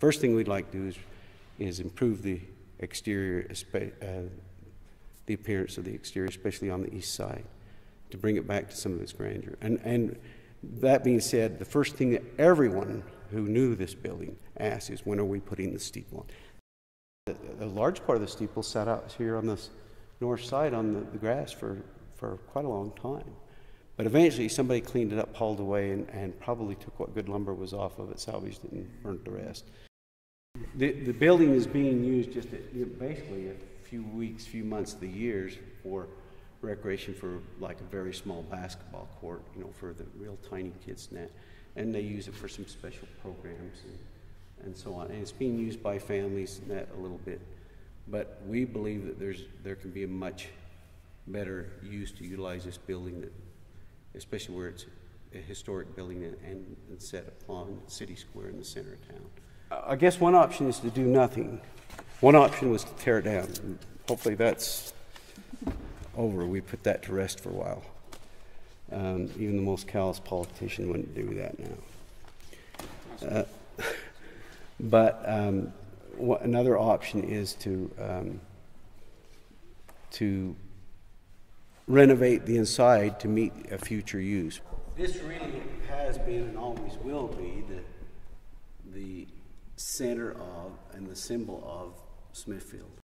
First thing we'd like to do is improve the exterior, the appearance of the exterior, especially on the east side, to bring it back to some of its grandeur. And that being said, the first thing that everyone who knew this building asked is, when are we putting the steeple on? A large part of the steeple sat out here on this north side on the grass for quite a long time. But eventually somebody cleaned it up, hauled away, and probably took what good lumber was off of it, salvaged it, and burnt the rest. The building is being used just basically a few weeks, few months of the years for recreation, for like a very small basketball court, you know, for the real tiny kids and that. And they use it for some special programs and so on. And it's being used by families and that a little bit. But we believe that there can be a much better use to utilize this building, that, especially where it's a historic building and set upon City Square in the center of town. I guess one option is to do nothing. One option was to tear it down. Hopefully that's over. We put that to rest for a while. Even the most callous politician wouldn't do that now. Another option is to renovate the inside to meet a future use. This really has been and always will be the center of and the symbol of Smithfield.